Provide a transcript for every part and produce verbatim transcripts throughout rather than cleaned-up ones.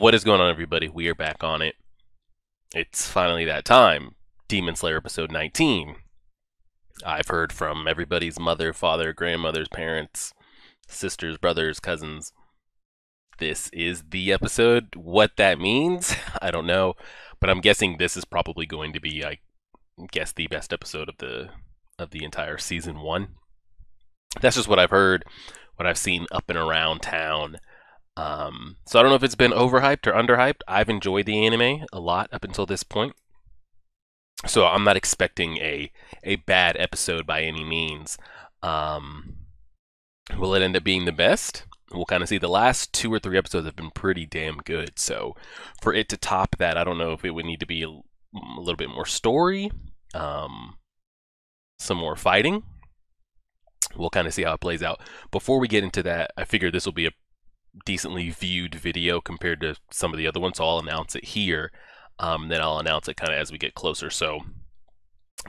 What is going on, everybody? We are back on it. It's finally that time. Demon Slayer episode nineteen. I've heard from everybody's mother, father, grandmother's parents, sisters, brothers, cousins. This is the episode. What that means, I don't know, but I'm guessing this is probably going to be, I guess, the best episode of the of the entire season one. That's just what I've heard, what I've seen up and around town. Um, so I don't know if it's been overhyped or underhyped. I've enjoyed the anime a lot up until this point. So I'm not expecting a, a bad episode by any means. Um, will it end up being the best? We'll kind of see. The last two or three episodes have been pretty damn good. So for it to top that, I don't know if it would need to be a, a little bit more story, um, some more fighting. We'll kind of see how it plays out. Before we get into that, I figure this will be a decently viewed video compared to some of the other ones, so I'll announce it here, um, then I'll announce it kind of as we get closer. So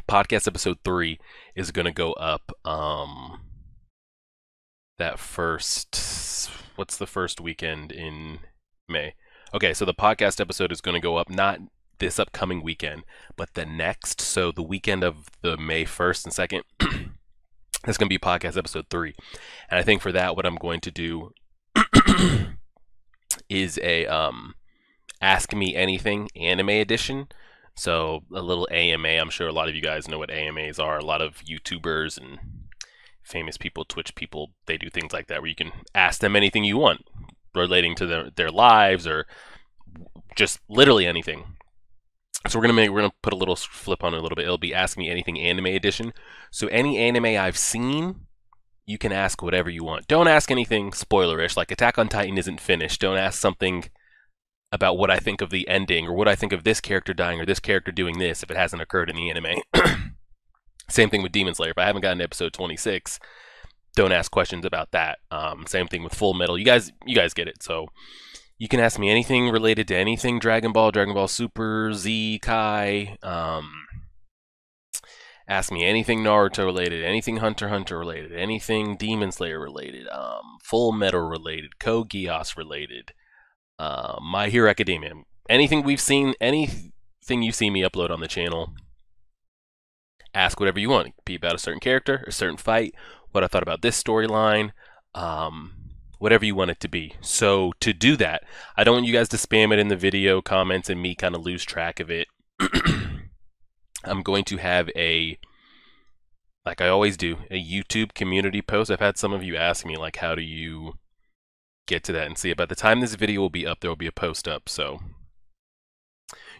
podcast episode three is going to go up um, that first, what's the first weekend in May? Okay, so the podcast episode is going to go up not this upcoming weekend, but the next, so the weekend of the May first and second, that's going to be podcast episode three, and I think for that what I'm going to do is a um, Ask Me Anything anime edition. So a little A M A. I'm sure a lot of you guys know what A M As are. A lot of YouTubers and famous people, Twitch people, they do things like that where you can ask them anything you want relating to their, their lives or just literally anything. So we're gonna make we're gonna put a little flip on it a little bit. It'll be Ask Me Anything anime edition. So any anime I've seen, you can ask whatever you want. Don't ask anything spoilerish, like Attack on Titan isn't finished. Don't ask something about what I think of the ending or what I think of this character dying or this character doing this if it hasn't occurred in the anime. Same thing with Demon Slayer. If I haven't gotten to episode twenty-six, don't ask questions about that. Um, same thing with Full Metal. You guys, you guys get it. So you can ask me anything related to anything. Dragon Ball, Dragon Ball Super, Z, Kai, um... ask me anything Naruto related, anything Hunter x Hunter related, anything Demon Slayer related, um, Full Metal related, Code Geass related, uh, My Hero Academia, anything we've seen, anything you see me upload on the channel, ask whatever you want. It could be about a certain character, a certain fight, what I thought about this storyline, um, whatever you want it to be. So to do that, I don't want you guys to spam it in the video comments and me kind of lose track of it. I'm going to have a, like I always do, a YouTube community post. I've had some of you ask me, like, how do you get to that and see it? By the time this video will be up, there will be a post up. So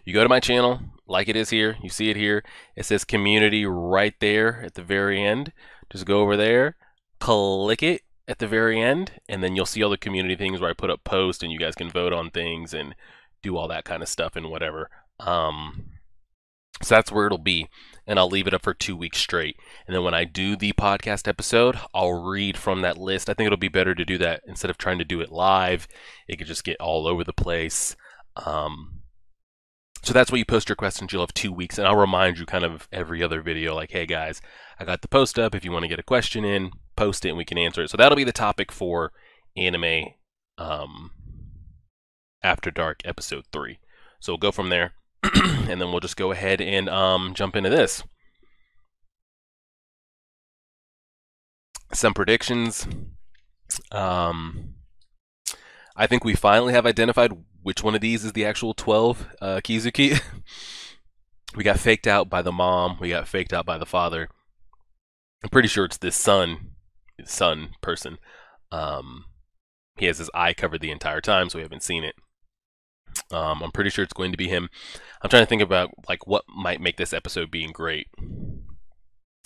you go to my channel, like it is here. You see it here. It says community right there at the very end. Just go over there, click it at the very end, and then you'll see all the community things where I put up posts and you guys can vote on things and do all that kind of stuff and whatever. Um... So that's where it'll be, and I'll leave it up for two weeks straight. And then when I do the podcast episode, I'll read from that list. I think it'll be better to do that instead of trying to do it live. It could just get all over the place. Um, so that's where you post your questions. You'll have two weeks, and I'll remind you kind of every other video, like, hey, guys, I got the post up. If you want to get a question in, post it, and we can answer it. So that'll be the topic for Anime um, After Dark Episode three. So we'll go from there. And then we'll just go ahead and um, jump into this. Some predictions. Um, I think we finally have identified which one of these is the actual twelve uh, Kizuki. We got faked out by the mom. We got faked out by the father. I'm pretty sure it's this son, son person. Um, he has his eye covered the entire time, so we haven't seen it. Um, I'm pretty sure it's going to be him. I'm trying to think about, like, what might make this episode being great.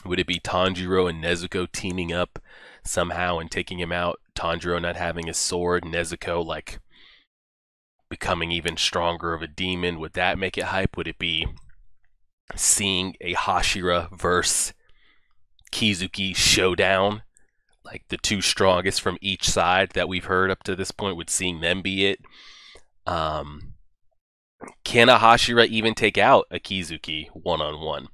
Would it be Tanjiro and Nezuko teaming up somehow and taking him out? Tanjiro not having his sword, Nezuko, like, becoming even stronger of a demon. Would that make it hype? Would it be seeing a Hashira versus Kizuki showdown? Like, the two strongest from each side that we've heard up to this point, would seeing them be it? Um, can a Hashira even take out a Kizuki one-on-one?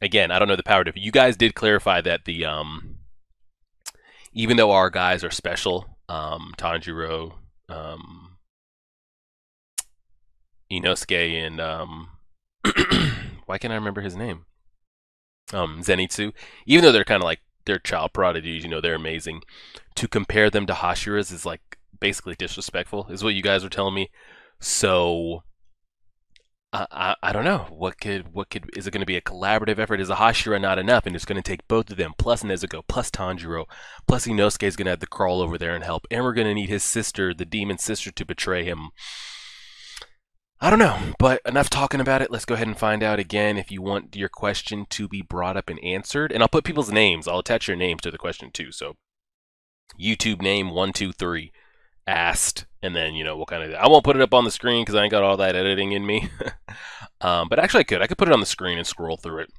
Again, I don't know the power difference. You guys did clarify that the, um, even though our guys are special, um, Tanjiro, um, Inosuke and um, why can't I remember his name? Um, Zenitsu. Even though they're kind of like they're child prodigies, you know, they're amazing. To compare them to Hashira's is like basically disrespectful, is what you guys were telling me. So I I, I don't know what could what could is it going to be a collaborative effort? Is a Hashira not enough, and it's going to take both of them plus Nezuko plus Tanjiro plus Inosuke is going to have to crawl over there and help, and we're going to need his sister, the demon sister, to betray him. I don't know, but enough talking about it. Let's go ahead and find out again if you want your question to be brought up and answered. And I'll put people's names. I'll attach your names to the question too. So YouTube name one two three asked, and then, you know, we'll kind of... I won't put it up on the screen because I ain't got all that editing in me. um, but actually I could. I could put it on the screen and scroll through it.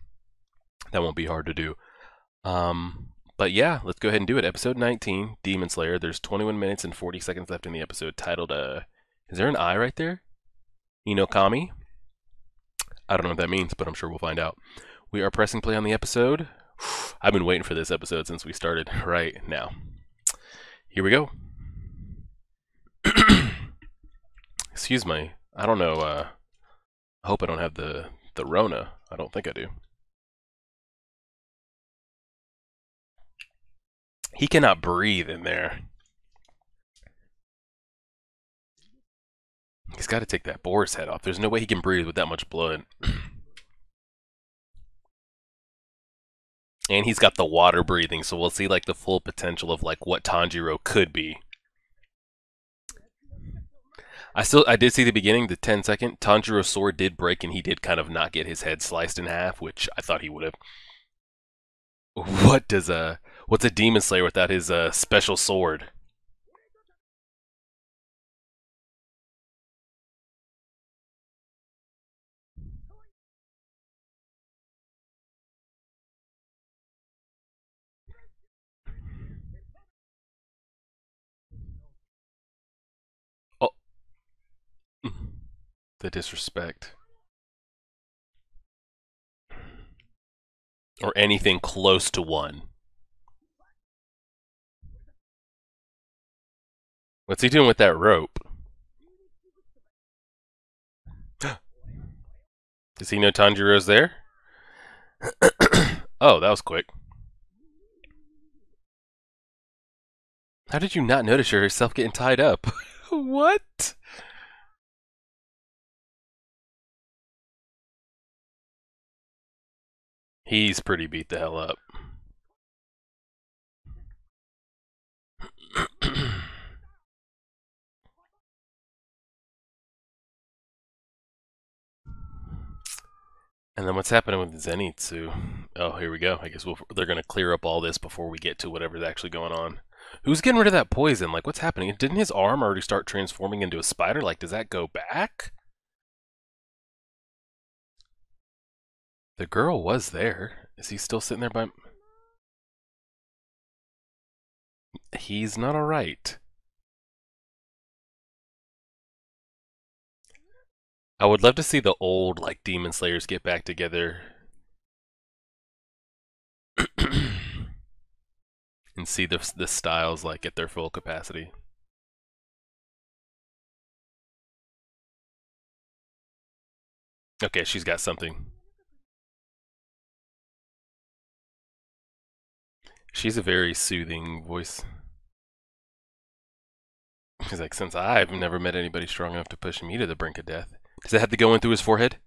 That won't be hard to do. Um, but yeah, let's go ahead and do it. Episode nineteen, Demon Slayer. There's twenty-one minutes and forty seconds left in the episode, titled... Uh, is there an I right there? Hinokami? I don't know what that means, but I'm sure we'll find out. We are pressing play on the episode. I've been waiting for this episode since we started right now. Here we go. Excuse me. I don't know. Uh, I hope I don't have the, the Rona. I don't think I do. He cannot breathe in there. He's got to take that boar's head off. There's no way he can breathe with that much blood. And he's got the water breathing, so we'll see like the full potential of like what Tanjiro could be. I still I did see the beginning, the ten second. Tanjiro's sword did break and he did kind of not get his head sliced in half, which I thought he would have. What does a what's a demon slayer without his uh, special sword? The disrespect. Or anything close to one. What's he doing with that rope? Does he know Tanjiro's there? Oh, that was quick. How did you not notice yourself getting tied up? What? He's pretty beat the hell up. And then what's happening with Zenitsu? Oh, here we go. I guess we'll, they're going to clear up all this before we get to whatever's actually going on. Who's getting rid of that poison? Like, what's happening? Didn't his arm already start transforming into a spider? Like, does that go back? The girl was there. Is he still sitting there by... He's not alright. I would love to see the old, like, Demon Slayers get back together. And see the, the styles, like, at their full capacity. Okay, she's got something. She's a very soothing voice. She's like, since I've never met anybody strong enough to push me to the brink of death. Does that have to go in through his forehead?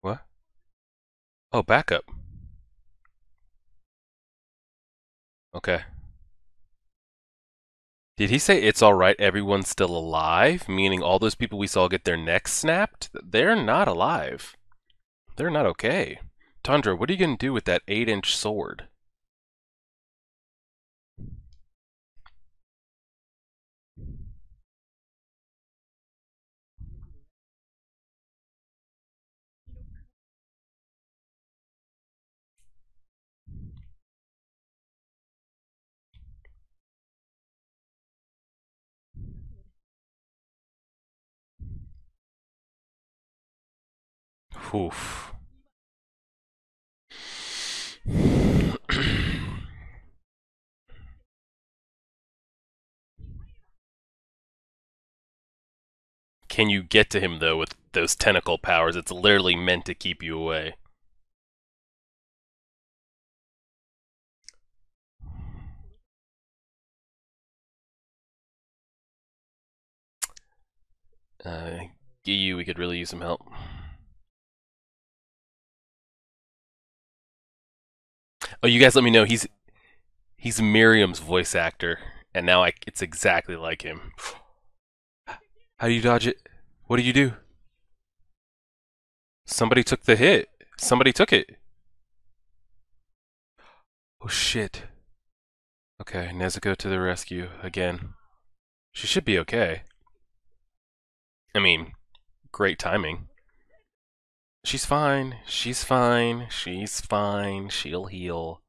What? Oh, backup. Okay. Did he say it's alright, everyone's still alive? Meaning all those people we saw get their necks snapped? They're not alive. They're not okay. Tanjiro, what are you going to do with that eight inch sword? Oof. Can you get to him, though, with those tentacle powers? It's literally meant to keep you away. Uh, Giyu, we could really use some help. Oh, you guys let me know, he's he's Miriam's voice actor, and now I, it's exactly like him. How do you dodge it? What do you do? Somebody took the hit. Somebody took it. Oh shit. Okay, Nezuko to the rescue again. She should be okay. I mean, great timing. She's fine. She's fine. She's fine. She'll heal.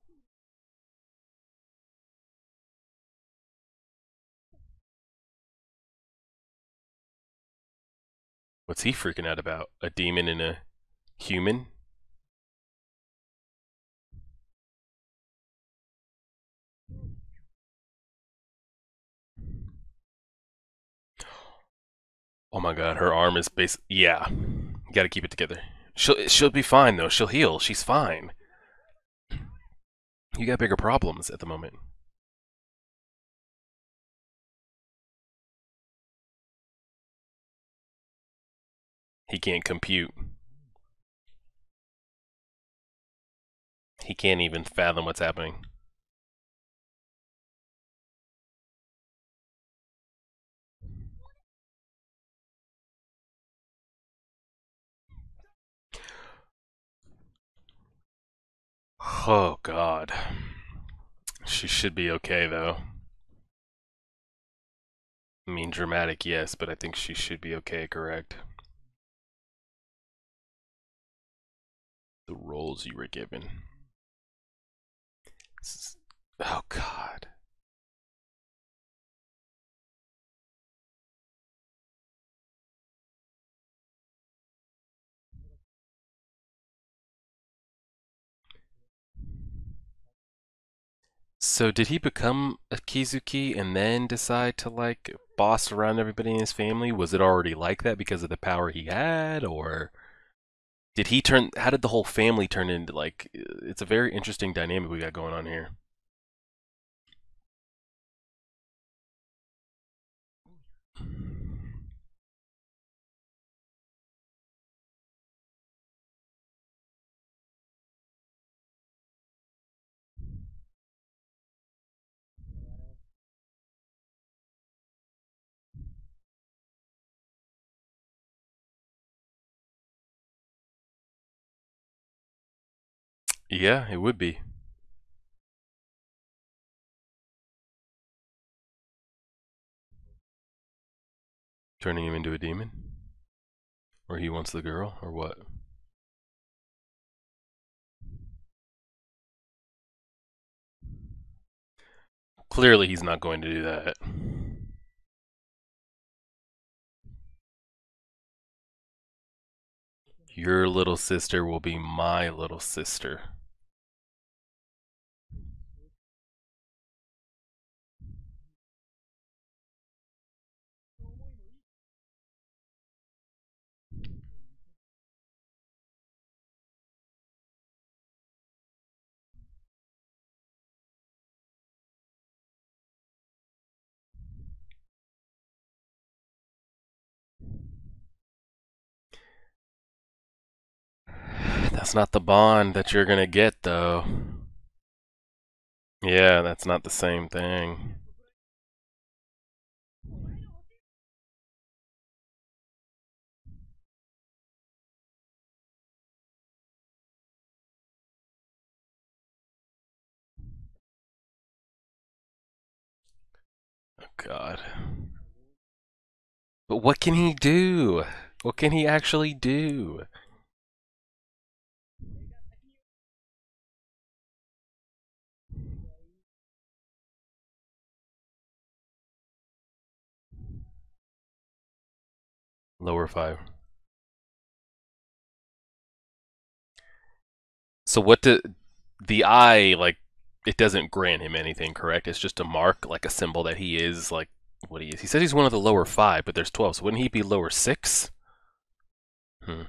What's he freaking out about? A demon and a human? Oh my god, her arm is bas- yeah. You gotta keep it together. She'll, she'll be fine, though. She'll heal. She's fine. You got bigger problems at the moment. He can't compute. He can't even fathom what's happening. Oh god. She should be okay though. I mean, dramatic, yes, but I think she should be okay, correct? The roles you were given. Oh god. So did he become a Kizuki and then decide to like boss around everybody in his family? Was it already like that because of the power he had, or did he turn, how did the whole family turn into like, it's a very interesting dynamic we got going on here. Yeah, it would be. Turning him into a demon? Or he wants the girl, or what? Clearly he's not going to do that. Your little sister will be my little sister. That's not the bond that you're gonna get, though. Yeah, that's not the same thing. Oh, God. But what can he do? What can he actually do? Lower five. So what the the eye, like, it doesn't grant him anything, correct? It's just a mark, like a symbol that he is, like, what he is. He says he's one of the lower five, but there's twelve, so wouldn't he be lower six? Hmm.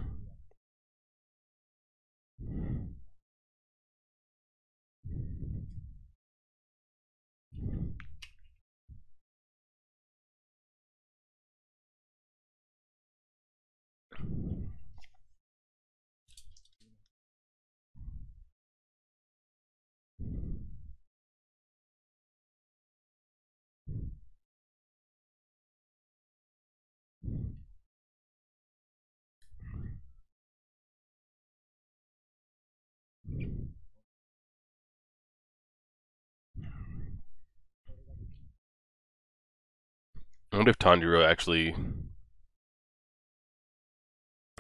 I wonder if Tanjiro actually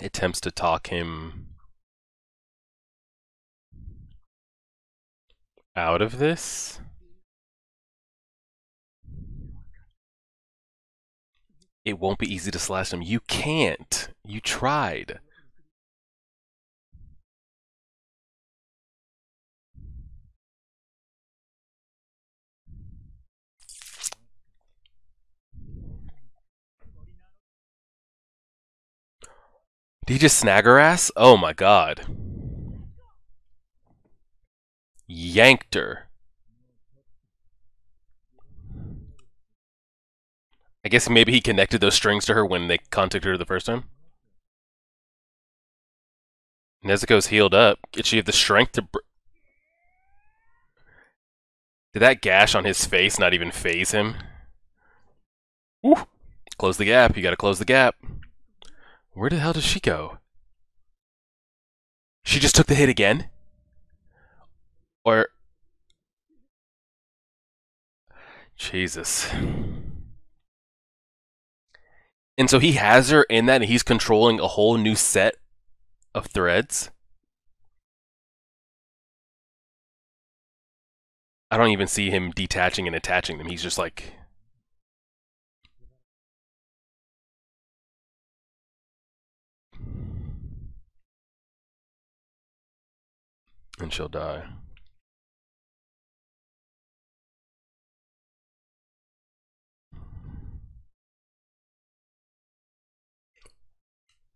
attempts to talk him out of this. It won't be easy to slash him. You can't. You tried. Did he just snag her ass? Oh my god. Yanked her. I guess maybe he connected those strings to her when they contacted her the first time. Nezuko's healed up. Did she have the strength to... Br Did that gash on his face not even phase him? Woo! Close the gap. You gotta close the gap. Where the hell does she go? She just took the hit again? Or... Jesus. And so he has her in that, and he's controlling a whole new set of threads? I don't even see him detaching and attaching them. He's just like... And she'll die.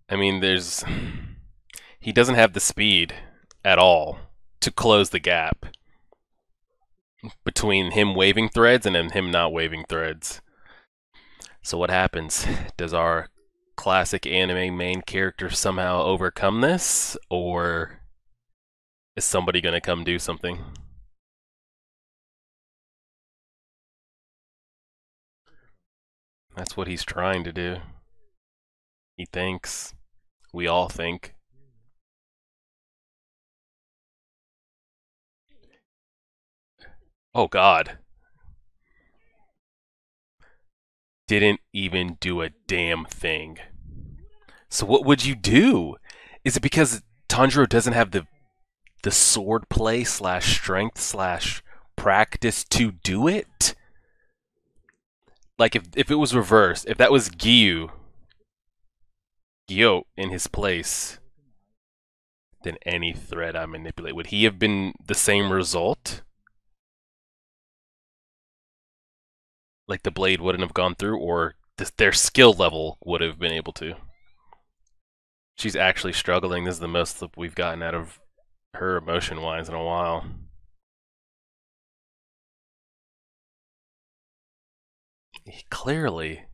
I mean, there's... He doesn't have the speed at all to close the gap between him waving threads and him not waving threads. So what happens? Does our classic anime main character somehow overcome this? Or... Is somebody gonna come do something? That's what he's trying to do. He thinks. We all think. Oh god. Didn't even do a damn thing. So what would you do? Is it because Tanjiro doesn't have the the sword play slash strength slash practice to do it? Like, if if it was reversed, if that was Giyu, Giyu in his place, then any thread I manipulate, would he have been the same result? Like, the blade wouldn't have gone through, or th their skill level would have been able to. She's actually struggling. This is the most that we've gotten out of her emotion-wise in a while. He clearly...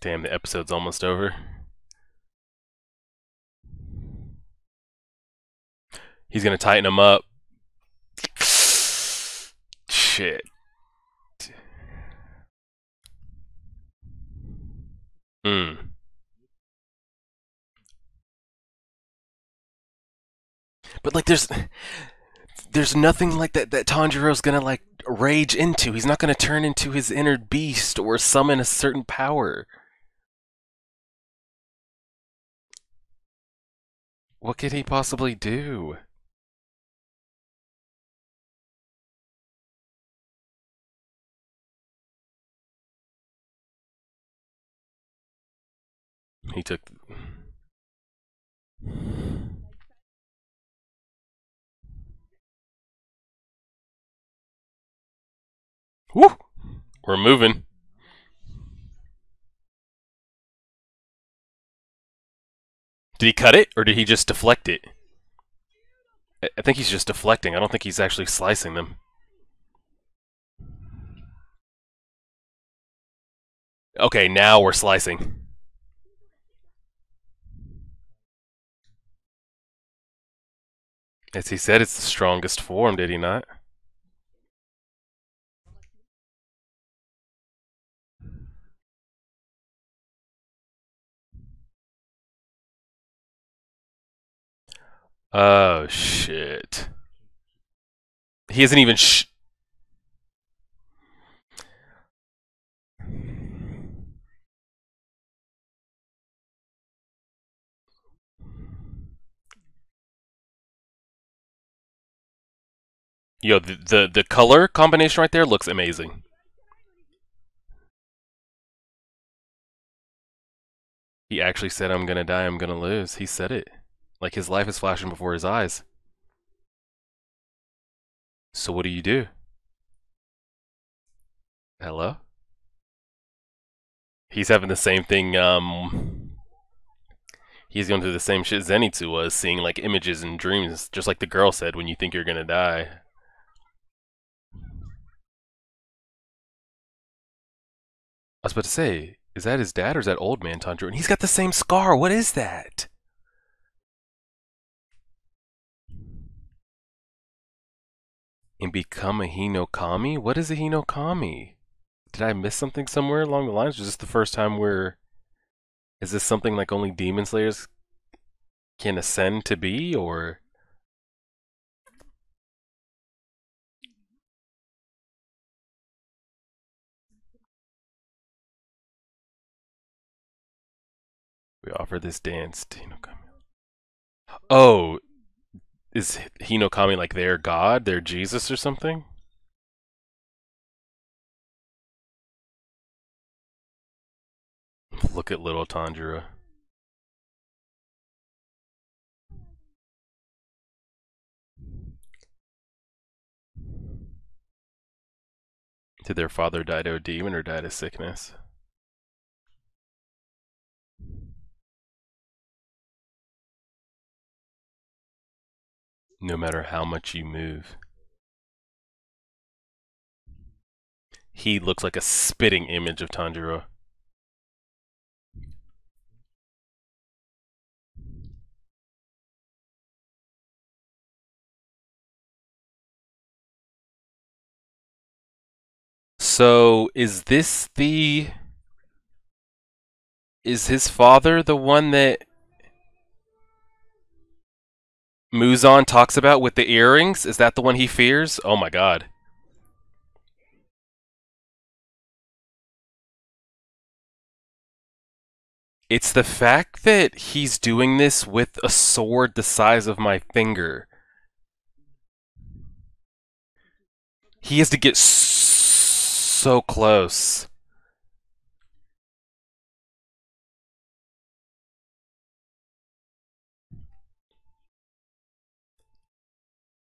Damn, the episode's almost over. He's gonna tighten him up. Shit. Hmm. But, like, there's there's nothing like that that Tanjiro's gonna, like, rage into. He's not gonna turn into his inner beast or summon a certain power. What could he possibly do? he took. The... Woo! We're moving. Did he cut it, or did he just deflect it? I think he's just deflecting. I don't think he's actually slicing them. Okay, now we're slicing. As he said, it's the strongest form, did he not? Oh, shit. He isn't even sh- Yo, the, the, the color combination right there looks amazing. He actually said, I'm gonna die, I'm gonna lose. He said it. Like, his life is flashing before his eyes. So what do you do? Hello? He's having the same thing, um... he's going through the same shit Zenitsu was, seeing, like, images and dreams, just like the girl said, when you think you're gonna die. I was about to say, is that his dad or is that old man Tanjiro? And he's got the same scar, what is that? And become a Hinokami? What is a Hinokami? Did I miss something somewhere along the lines? Was this the first time where... Is this something like only Demon Slayers can ascend to be, or...? We offer this dance to Hinokami. Oh! Is Hinokami like their god, their Jesus or something? Look at little Tanjiro. Did their father die to a demon or die to sickness? No matter how much you move. He looks like a spitting image of Tanjiro. So, is this the... Is his father the one that... Muzan talks about with the earrings? Is that the one he fears? Oh my god. It's the fact that he's doing this with a sword the size of my finger. He has to get so close.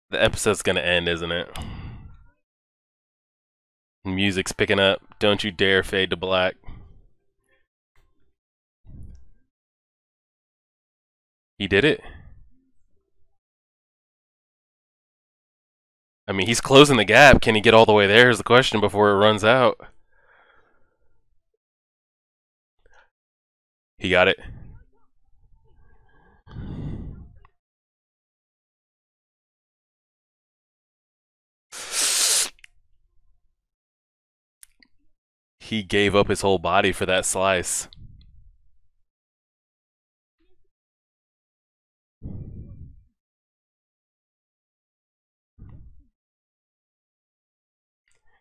The episode's gonna end, isn't it? Music's picking up. Don't you dare fade to black. He did it. I mean, he's closing the gap. Can he get all the way there is the question before it runs out. He got it. He gave up his whole body for that slice.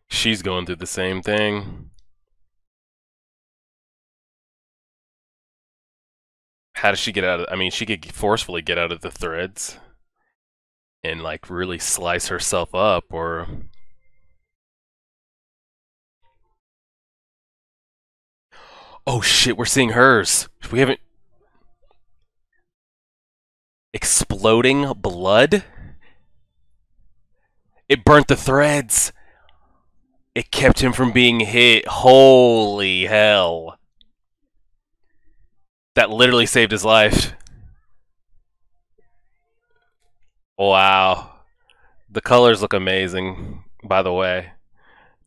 She's going through the same thing. How does she get out of... I mean, she could forcefully get out of the threads and, like, really slice herself up, or... Oh shit, we're seeing hers. We haven't exploding blood. It burnt the threads. It kept him from being hit. Holy hell. That literally saved his life. Wow. The colors look amazing, by the way.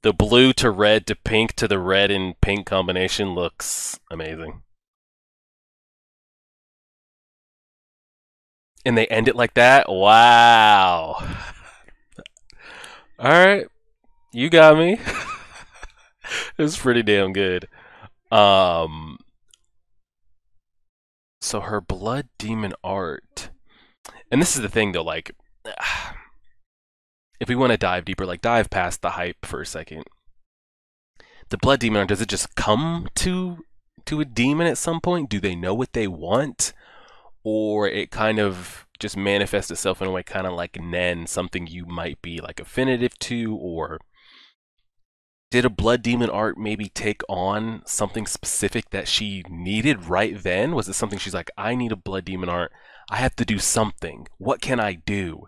The blue to red to pink to the red and pink combination looks amazing. And they end it like that? Wow. Alright. You got me. It was pretty damn good. Um... So her blood demon art, and this is the thing though, like, if we want to dive deeper, like dive past the hype for a second, the blood demon art, does it just come to to a demon at some point? Do they know what they want, or it kind of just manifests itself in a way, kind of like Nen, something you might be like affinitive to? Or did a blood demon art maybe take on something specific that she needed right then? Was it something she's like, I need a blood demon art. I have to do something. What can I do?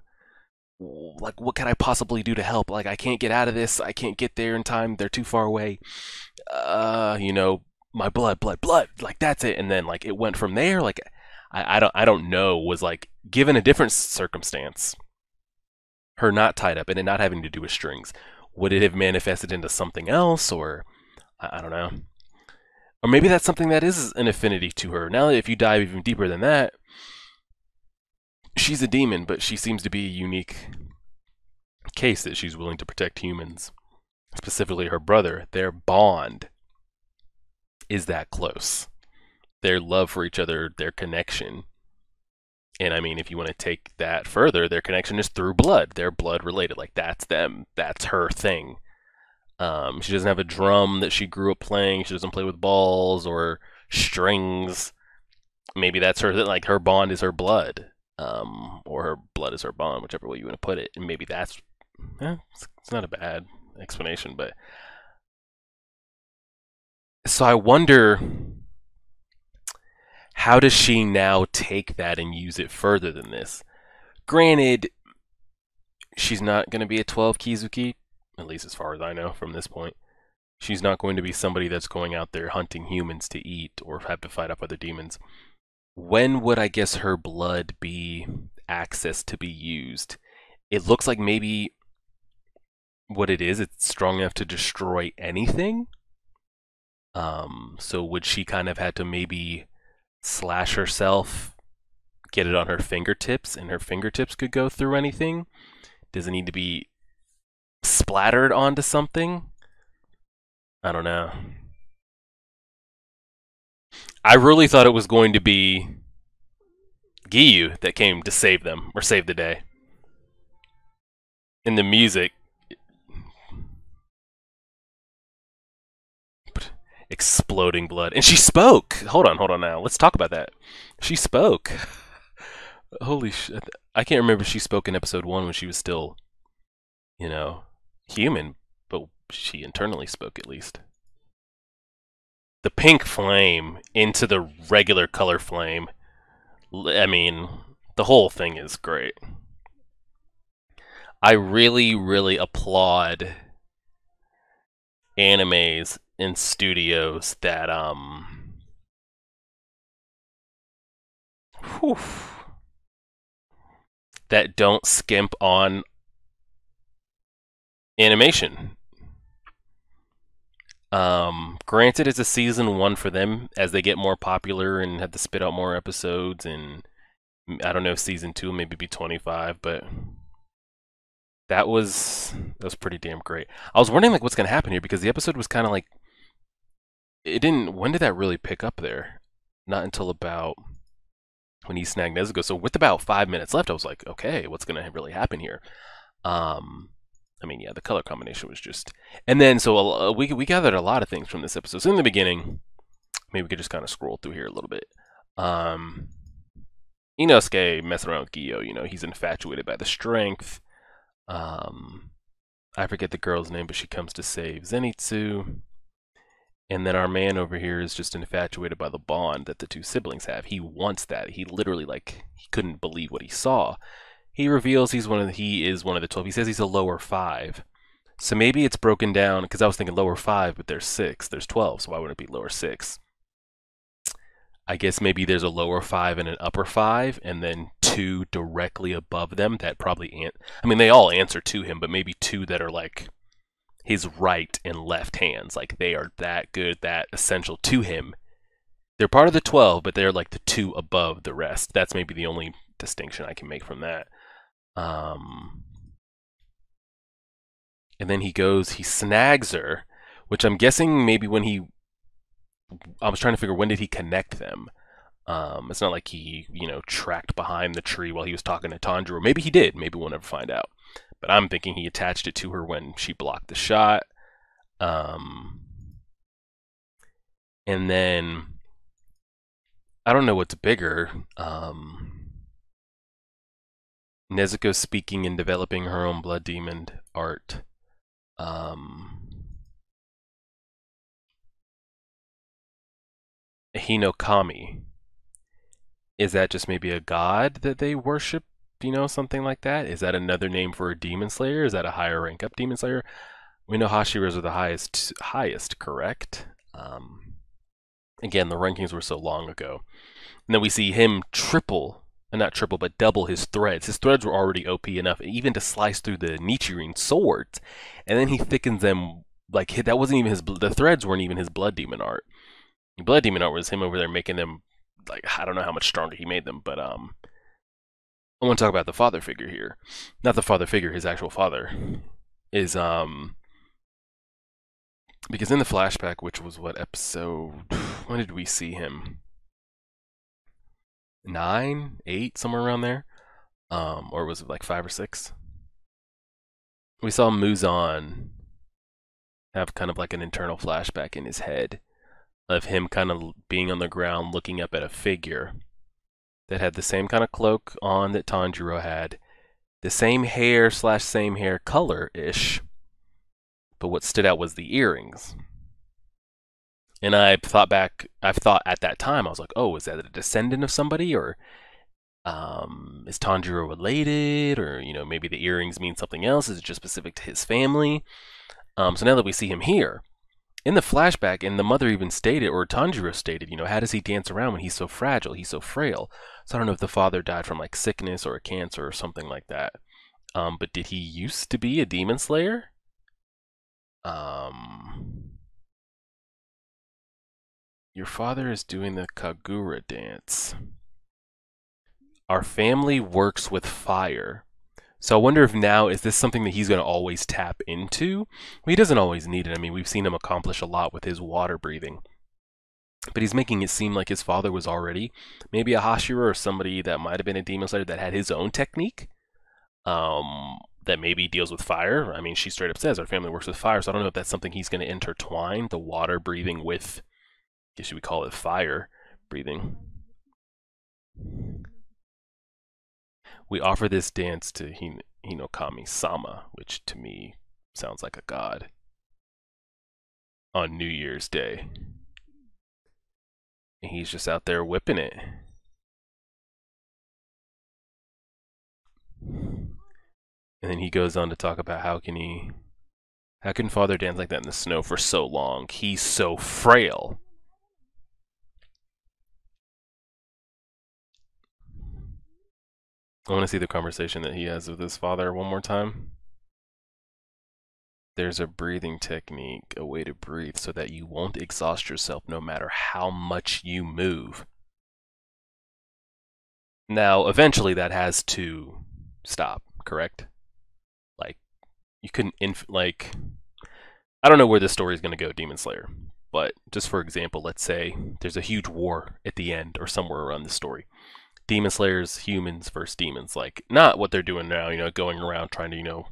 Like, what can I possibly do to help? Like, I can't get out of this. I can't get there in time. They're too far away. Uh, you know, my blood, blood, blood. Like, that's it. And then, like, it went from there. Like, I, I don't, I don't know. Was, like, given a different circumstance, her not tied up and it not having to do with strings, would it have manifested into something else? Or I don't know. Or maybe that's something that is an affinity to her. Now, if you dive even deeper than that, she's a demon, but she seems to be a unique case that she's willing to protect humans, specifically her brother. Their bond is that close. Their love for each other, their connection. And I mean, if you want to take that further, their connection is through blood. They're blood related. Like, that's them. That's her thing. Um, she doesn't have a drum that she grew up playing. She doesn't play with balls or strings. Maybe that's her, like, her bond is her blood. Um, or her blood is her bond, whichever way you want to put it. And maybe that's, eh, it's not a bad explanation, but. So I wonder, how does she now take that and use it further than this? Granted, she's not going to be a twelve Kizuki, at least as far as I know from this point. She's not going to be somebody that's going out there hunting humans to eat or have to fight off other demons. When would, I guess, her blood be accessed to be used? It looks like maybe what it is, it's strong enough to destroy anything. Um, so would she kind of had to maybe slash herself, get it on her fingertips, and her fingertips could go through anything? Does it need to be splattered onto something? I don't know. I really thought it was going to be Giyu that came to save them, or save the day. And the music exploding blood. And she spoke! Hold on, hold on now. Let's talk about that. She spoke. Holy shit. I can't remember if she spoke in episode one when she was still, you know, human, but she internally spoke at least. The pink flame into the regular color flame. I mean, the whole thing is great. I really, really applaud animes in studios that um whew, that don't skimp on animation. Um granted, it's a season one for them, as they get more popular and have to spit out more episodes, and I don't know if season two will maybe be twenty-five, but that was that was pretty damn great. I was wondering, like, what's gonna happen here, because the episode was kinda like, it didn't, when did that really pick up there? Not until about when he snagged Nezuko. So with about five minutes left, I was like, okay, what's going to really happen here? Um, I mean, yeah, the color combination was just... And then, so uh, we, we gathered a lot of things from this episode. So in the beginning, maybe we could just kind of scroll through here a little bit. Um, Inosuke messing around with Giyu, you know, he's infatuated by the strength. Um, I forget the girl's name, but she comes to save Zenitsu. And then our man over here is just infatuated by the bond that the two siblings have. He wants that. He literally, like, he couldn't believe what he saw. He reveals he's one of the, he is one of the twelve. He says he's a lower five. So maybe it's broken down, because I was thinking lower five, but there's six. There's twelve, so why wouldn't it be lower six? I guess maybe there's a lower five and an upper five, and then two directly above them that probably... An I mean, they all answer to him, but maybe two that are like his right and left hands. Like, they are that good, that essential to him. They're part of the twelve, but they're like the two above the rest. That's maybe the only distinction I can make from that. Um, and then he goes, he snags her, which I'm guessing maybe when he... I was trying to figure when did he connect them. Um, it's not like he, you know, tracked behind the tree while he was talking to Tanjiro. Maybe he did. Maybe we'll never find out. But I'm thinking he attached it to her when she blocked the shot. Um, and then I don't know what's bigger. Um, Nezuko speaking and developing her own blood demon art. Um, Hinokami. Is that just maybe a god that they worship? You know, something like that? Is that another name for a demon slayer? Is that a higher rank up demon slayer? We know Hashiras are the highest, highest, correct? Um, again, the rankings were so long ago. And then we see him triple, not triple, but double his threads. His threads were already O P enough, even to slice through the Nichirin swords. And then he thickens them, like, that wasn't even his, the threads weren't even his blood demon art. Blood demon art was him over there making them, like, I don't know how much stronger he made them, but um, I want to talk about the father figure here. Not the father figure, his actual father is um, because in the flashback, which was what episode? When did we see him? Nine, eight, somewhere around there, um, or was it like five or six? We saw Muzan have kind of like an internal flashback in his head of him kind of being on the ground looking up at a figure that had the same kind of cloak on that Tanjiro had, the same hair slash same hair color-ish, but what stood out was the earrings. And I thought back, I've thought at that time, I was like, oh, is that a descendant of somebody, or um, is Tanjiro related, or, you know, maybe the earrings mean something else, is it just specific to his family? Um, so now that we see him here, in the flashback, and the mother even stated, or Tanjiro stated, you know, how does he dance around when he's so fragile, he's so frail? So I don't know if the father died from, like, sickness or a cancer or something like that. Um, but did he used to be a demon slayer? Um, your father is doing the Kagura dance. Our family works with fire. So I wonder if now, is this something that he's going to always tap into? Well, he doesn't always need it. I mean, we've seen him accomplish a lot with his water breathing. But he's making it seem like his father was already maybe a Hashira or somebody that might have been a demon slayer that had his own technique um, that maybe deals with fire. I mean, she straight up says our family works with fire, so I don't know if that's something he's going to intertwine, the water breathing with, I guess you would call it fire breathing. We offer this dance to Hin Hinokami-sama, which to me sounds like a god, on New Year's Day. And he's just out there whipping it. And then he goes on to talk about how can he, how can father dance like that in the snow for so long? He's so frail. I want to see the conversation that he has with his father one more time. There's a breathing technique, a way to breathe so that you won't exhaust yourself no matter how much you move. Now, eventually that has to stop, correct? Like, you couldn't, inf like, I don't know where this story is going to go, Demon Slayer, but just for example, let's say there's a huge war at the end or somewhere around the story. Demon slayers, humans versus demons, like, not what they're doing now, you know, going around trying to, you know,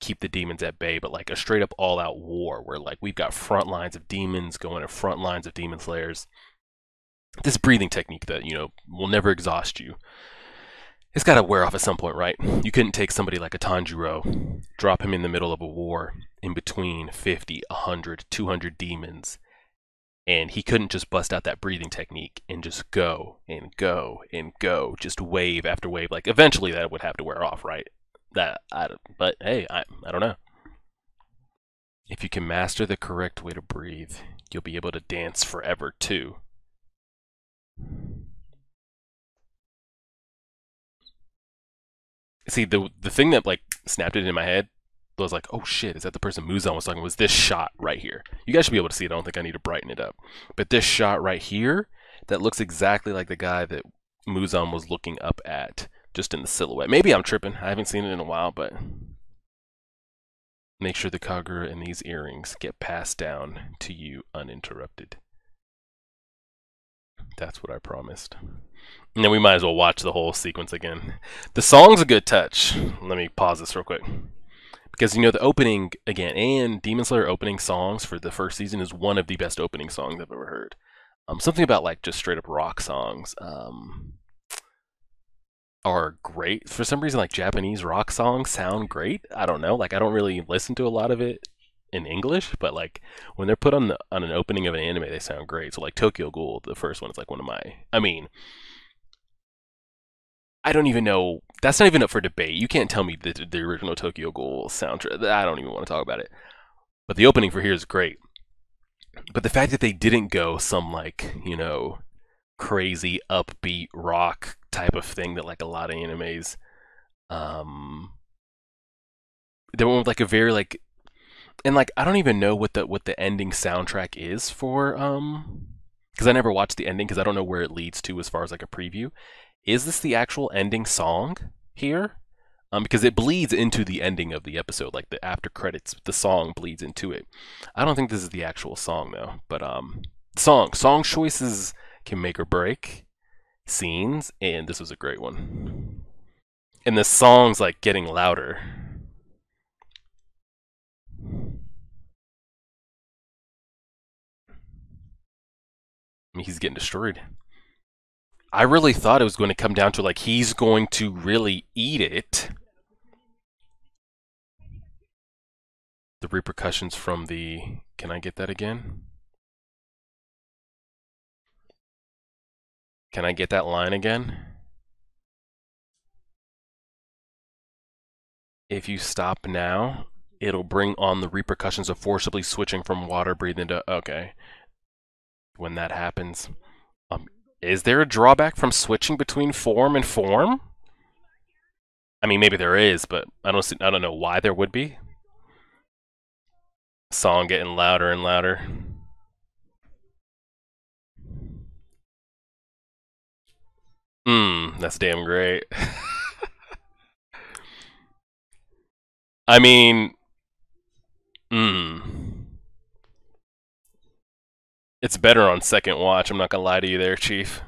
keep the demons at bay, but like a straight up all out war where, like, we've got front lines of demons going to front lines of demon slayers. This breathing technique that, you know, will never exhaust you it's got to wear off at some point, right? You couldn't take somebody like a Tanjiro, drop him in the middle of a war in between fifty, a hundred, two hundred demons, and he couldn't just bust out that breathing technique and just go and go and go, just wave after wave. Like, eventually that would have to wear off, right? That I, But hey, I, I don't know. If you can master the correct way to breathe, you'll be able to dance forever, too. See, the the thing that, like, snapped it in my head was like, oh shit, is that the person Muzan was talking about? Was this shot right here. You guys should be able to see it. I don't think I need to brighten it up. But this shot right here, that looks exactly like the guy that Muzan was looking up at, just in the silhouette. Maybe I'm tripping. I haven't seen it in a while, but... Make sure the Kagura and these earrings get passed down to you uninterrupted. That's what I promised. And then we might as well watch the whole sequence again. The song's a good touch. Let me pause this real quick. Because, you know, the opening, again, and Demon Slayer opening songs for the first season is one of the best opening songs I've ever heard. Um, something about, like, just straight-up rock songs um, are great. For some reason, like, Japanese rock songs sound great. I don't know. Like, I don't really listen to a lot of it in English, but, like, when they're put on the, on an opening of an anime, they sound great. So, like, Tokyo Ghoul, the first one, is, like, one of my... I mean... I don't even know. That's not even up for debate. You can't tell me the, the original Tokyo Ghoul soundtrack. I don't even want to talk about it. But the opening for here is great. But the fact that they didn't go some, like, you know, crazy upbeat rock type of thing that, like, a lot of animes, um, they went with, like, a very, like, and, like, I don't even know what the what the ending soundtrack is for, um, because I never watched the ending because I don't know where it leads to as far as, like, a preview. Is this the actual ending song here? Um, because it bleeds into the ending of the episode, like the after credits, the song bleeds into it. I don't think this is the actual song though, but um, song, song choices can make or break scenes, and this was a great one. And the song's like getting louder. I mean, he's getting destroyed. I really thought it was going to come down to, like, he's going to really eat it. The repercussions from the... Can I get that again? Can I get that line again? If you stop now, it'll bring on the repercussions of forcibly switching from water breathing to... Okay. When that happens... Um, Is there a drawback from switching between form and form? I mean, maybe there is, but I don't see, I don't know why there would be. Song getting louder and louder. Mmm, that's damn great. I mean... Mmm... It's better on second watch, I'm not gonna lie to you there, Chief.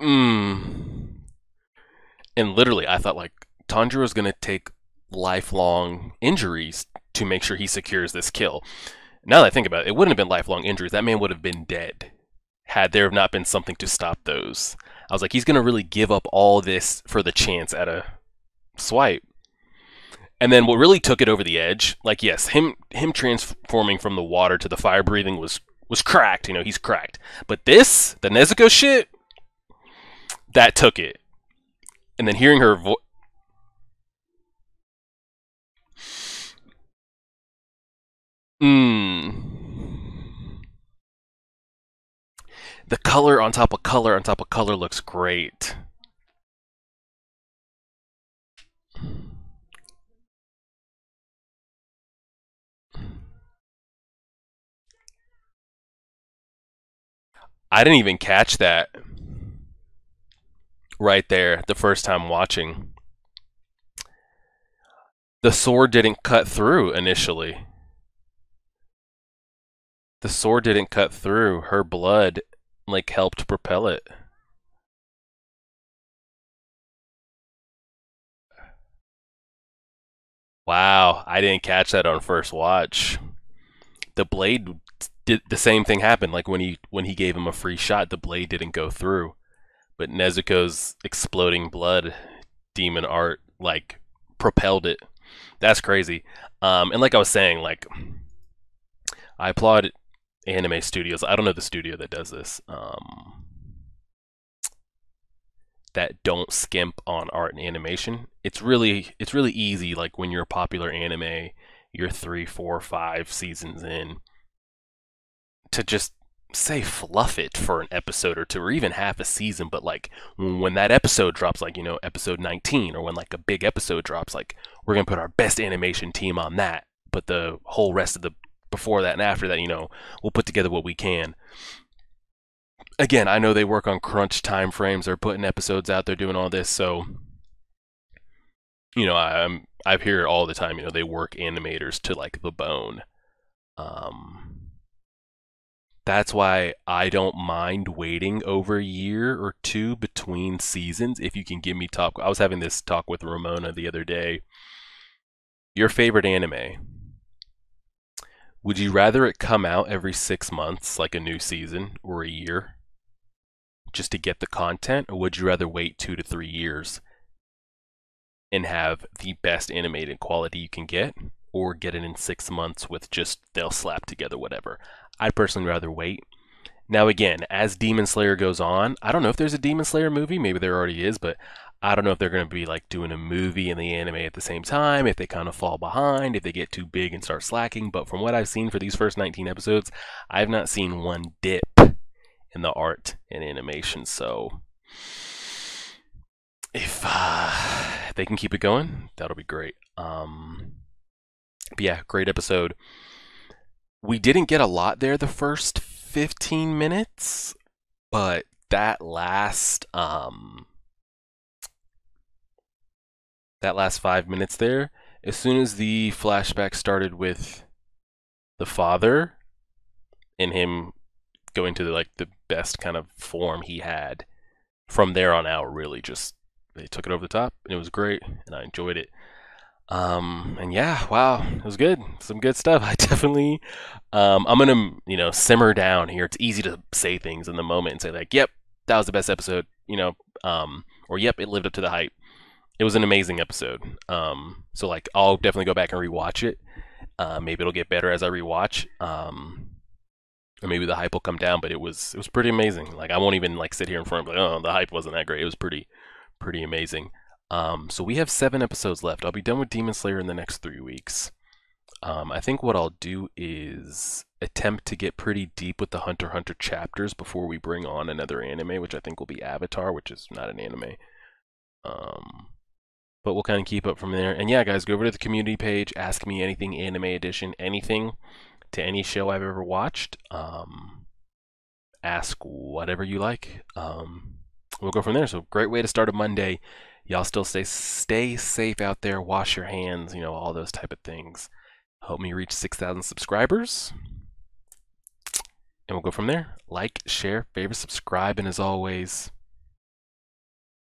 Mmm. And literally, I thought, like, Tanjiro's gonna take lifelong injuries to make sure he secures this kill. Now that I think about it, it wouldn't have been lifelong injuries. That man would have been dead had there not been something to stop those. I was like, he's going to really give up all this for the chance at a swipe. And then what really took it over the edge, like, yes, him him transforming from the water to the fire breathing was, was cracked. You know, he's cracked. But this, the Nezuko shit, that took it. And then hearing her voice... Mmm... The color on top of color on top of color looks great. I didn't even catch that right there the first time watching. The sword didn't cut through initially. The sword didn't cut through. Her blood... like helped propel it. Wow, I didn't catch that on first watch. The blade did the same thing happen. Like when he when he gave him a free shot, the blade didn't go through. But Nezuko's exploding blood demon art like propelled it. That's crazy. Um, and like I was saying, like I applaud anime studios. I don't know the studio that does this. Um, that don't skimp on art and animation. It's really it's really easy, like when you're a popular anime, you're three, four, five seasons in, to just say fluff it for an episode or two or even half a season. But like when that episode drops, like, you know, episode nineteen, or when like a big episode drops, like we're gonna put our best animation team on that, but the whole rest of the before that and after that, you know, we'll put together what we can. Again, I know they work on crunch time frames. They're putting episodes out. They're doing all this. So, you know, I'm I hear it all the time. You know, they work animators to like the bone. Um, that's why I don't mind waiting over a year or two between seasons if you can give me top. I was having this talk with Ramona the other day. Your favorite anime. Would you rather it come out every six months, like a new season or a year, just to get the content, or would you rather wait two to three years and have the best animated quality you can get, or get it in six months with just they'll slap together whatever? I'd personally rather wait. Now again, as Demon Slayer goes on, I don't know if there's a Demon Slayer movie, maybe there already is, but I don't know if they're going to be like doing a movie and the anime at the same time, if they kind of fall behind, if they get too big and start slacking. But from what I've seen for these first nineteen episodes, I've not seen one dip in the art and animation. So if uh, they can keep it going, that'll be great. Um, but yeah, great episode. We didn't get a lot there the first fifteen minutes, but that last... Um, That last five minutes there, as soon as the flashback started with the father and him going to the, like the best kind of form he had, from there on out, really just they took it over the top, and it was great, and I enjoyed it. Um, and yeah, wow, it was good, some good stuff. I definitely, um, I'm gonna you know simmer down here. It's easy to say things in the moment and say like, yep, that was the best episode, you know, um, or yep, it lived up to the hype. It was an amazing episode. Um, so like, I'll definitely go back and rewatch it. Uh, maybe it'll get better as I rewatch, um, or maybe the hype will come down. But it was it was pretty amazing. Like I won't even like sit here in front of like, oh, the hype wasn't that great. It was pretty pretty amazing. Um, so we have seven episodes left. I'll be done with Demon Slayer in the next three weeks. Um, I think what I'll do is attempt to get pretty deep with the Hunter x Hunter chapters before we bring on another anime, which I think will be Avatar, which is not an anime. Um, But we'll kind of keep up from there. And yeah, guys, go over to the community page. Ask me anything, anime edition, anything to any show I've ever watched. Um, ask whatever you like. Um, we'll go from there. So great way to start a Monday. Y'all still stay stay safe out there. Wash your hands. You know, all those type of things. Help me reach six thousand subscribers. And we'll go from there. Like, share, favorite, subscribe. And as always...